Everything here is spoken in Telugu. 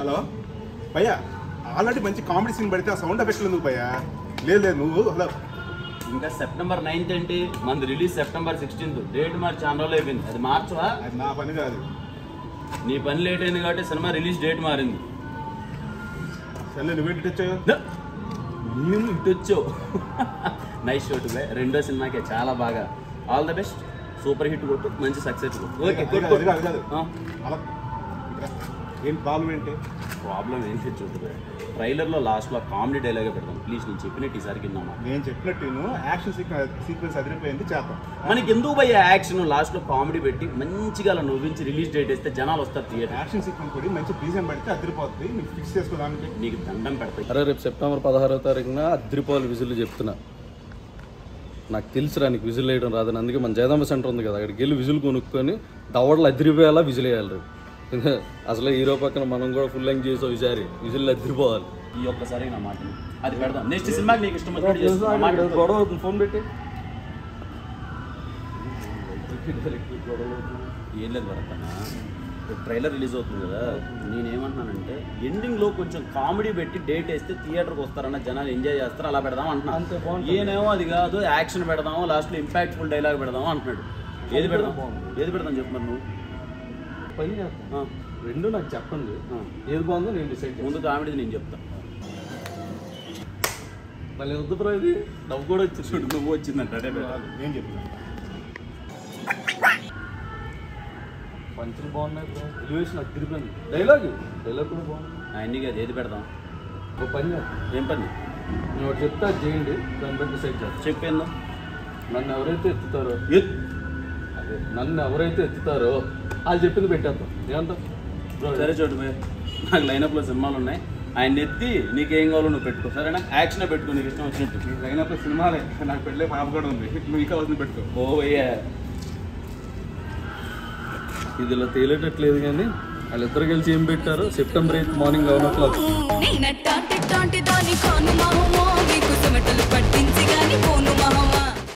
Hello? Baya, already mentioned comedy scene, but sound effect is Baya. Hello. September 9th and month release September 16th. Date March channel event. That March wa? That na pani gaadi. Nee pani late ne gaate cinema release date maarindi. Challe nu vetti techo. Nee nu techo. Nice shot bhai. Rendo cinema ke chala baga. All the best. Super hit kottu. Manchi success kottu. Okay. Good. Ala. Em problem ente? Problem ente choddu bhai. Trailer lo last lo comedy dialogue pedtham. Please nenu cheppinettu ee sari kinnama. Nenu cheppinettu action sequence adiripayindi chappa. Maniki enduku bhai action last lo comedy petti manchiga la novinchi release date isthe janalu vastaru theater. Action sequence kodi manchi BGM pedthe adiripothundi. Meeku fix chesukodaniki neeku dandam pedtharu. Are rep September 16th tarikna adiripal visual cheptunna. నాకు తెలుసురా నీకు విజిల్ వేయడం రాదని, అందుకే మన జయదాంబ సెంటర్ ఉంది కదా అక్కడికి వెళ్ళి విజిల్ కొనుక్కొని దవడలు అదిరిపోయేలా విజిల్ వేయాలి. అసలు హీరో పక్కన మనం కూడా ఫుల్ లెంగ్ చేసాం, ఈసారి విజిల్ అదిరిపోవాలి. ఈ ఒక్కసారి నా మాట అది పెడదాం. నెక్స్ట్ సినిమాకి నీకు ఇష్టం గొడవ అవుతుంది, ఫోన్ పెట్టి ఏం లేదు ట్రైలర్ రిలీజ్ అవుతుంది కదా. నేనేమంటున్నానంటే ఎండింగ్లో కొంచెం కామెడీ పెట్టి డేట్ వేస్తే థియేటర్కి వస్తారన్న, జనాలు ఎంజాయ్ చేస్తారు, అలా పెడదాం అంటున్నాను అంతే. ఏనేమో అది కాదు యాక్షన్ పెడదాము, లాస్ట్లో ఇంపాక్ట్ఫుల్ డైలాగ్ పెడదాము అంటున్నాడు. ఏది పెడదాం చెప్పమని నువ్వు పని చేస్తాను, రెండు నాకు చెప్పండి ఏది బాగుందో నేను డిసైడ్. ముందు కామెడీ నేను చెప్తాను, మళ్ళీ వద్దురా ఇది నవ్వు కూడా వచ్చి చూడు నువ్వు వచ్చిందంటే నేను చెప్తాను. పంచులు బాగున్నాయి, ఎలివేషన్ నాకు తిరిగింది, డైలాగ్ కూడా బాగుంది అన్నీ కాదు. ఏది పెడదాం? ఒక పని, ఏం పని నేను ఒకటి చెప్తా చేయండి, దాన్ని బట్టి డిసైడ్ చేస్తాను. చెప్పేందా? నన్ను ఎవరైతే ఎత్తుతారో వాళ్ళు చెప్పింది పెట్టేద్దాం. ఏమంతా సరే చూడు, నాకు లైనప్లో సినిమాలు ఉన్నాయి, ఆయన ఎత్తి నీకేం కావాలో నువ్వు పెట్టుకో, సరేనా? యాక్షన్ పెట్టుకో నీకు ఇష్టం వచ్చినట్టు. లైనప్లో సినిమాలే, నాకు పెట్టలే పాప కూడా ఉంది, నువ్వు ఇంకా వచ్చింది పెట్టుకో. ఓ అయ్యా ఇది ఇలా తేలేటట్లేదు కానీ వాళ్ళిద్దరు కలిసి ఏం పెట్టారు? September 8 morning 11 o'clock.